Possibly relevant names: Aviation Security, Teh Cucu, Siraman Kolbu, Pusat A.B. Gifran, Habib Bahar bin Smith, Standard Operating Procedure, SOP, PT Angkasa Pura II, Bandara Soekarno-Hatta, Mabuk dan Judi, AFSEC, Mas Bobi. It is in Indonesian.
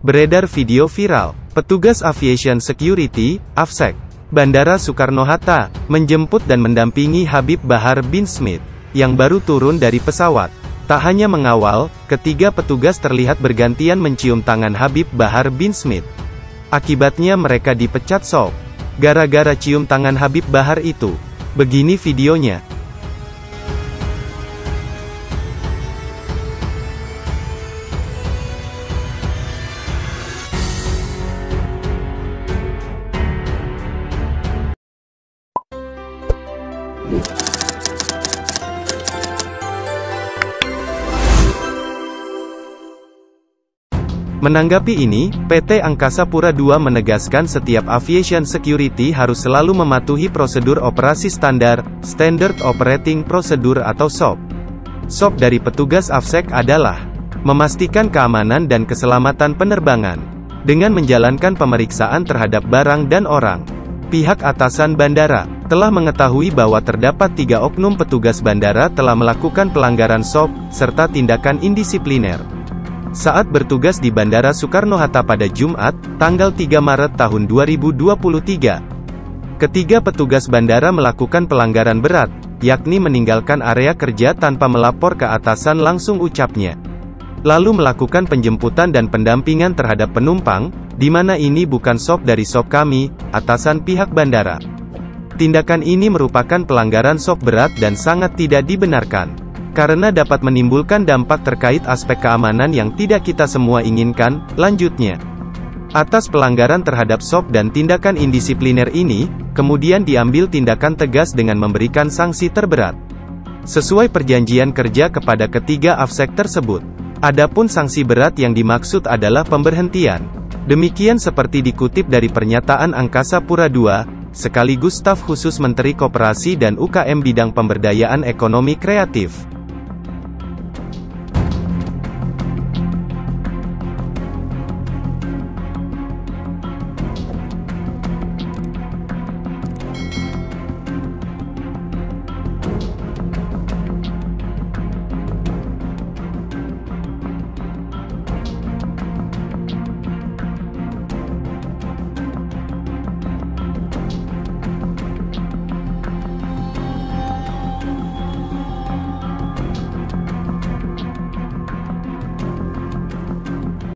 Beredar video viral, petugas Aviation Security, AFSEC, Bandara Soekarno-Hatta, menjemput dan mendampingi Habib Bahar bin Smith, yang baru turun dari pesawat. Tak hanya mengawal, ketiga petugas terlihat bergantian mencium tangan Habib Bahar bin Smith. Akibatnya mereka dipecat Sob. Gara-gara cium tangan Habib Bahar itu. Begini videonya. Menanggapi ini, PT Angkasa Pura II menegaskan setiap aviation security harus selalu mematuhi prosedur operasi standar, Standard Operating Procedure atau SOP. SOP dari petugas AFSEC adalah memastikan keamanan dan keselamatan penerbangan dengan menjalankan pemeriksaan terhadap barang dan orang. Pihak atasan bandara telah mengetahui bahwa terdapat 3 oknum petugas bandara telah melakukan pelanggaran SOP, serta tindakan indisipliner saat bertugas di Bandara Soekarno-Hatta pada Jumat, tanggal 3 Maret tahun 2023. Ketiga petugas bandara melakukan pelanggaran berat, yakni meninggalkan area kerja tanpa melapor ke atasan langsung ucapnya. Lalu melakukan penjemputan dan pendampingan terhadap penumpang, di mana ini bukan SOP dari SOP kami, atasan pihak bandara. Tindakan ini merupakan pelanggaran SOP berat dan sangat tidak dibenarkan, karena dapat menimbulkan dampak terkait aspek keamanan yang tidak kita semua inginkan, lanjutnya. Atas pelanggaran terhadap SOP dan tindakan indisipliner ini, kemudian diambil tindakan tegas dengan memberikan sanksi terberat sesuai perjanjian kerja kepada ketiga AFSEC tersebut. Adapun sanksi berat yang dimaksud adalah pemberhentian. Demikian seperti dikutip dari pernyataan Angkasa Pura II, sekaligus staf khusus Menteri Koperasi dan UKM bidang Pemberdayaan Ekonomi Kreatif.